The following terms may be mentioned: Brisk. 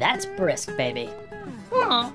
That's Brisk, baby. Aw,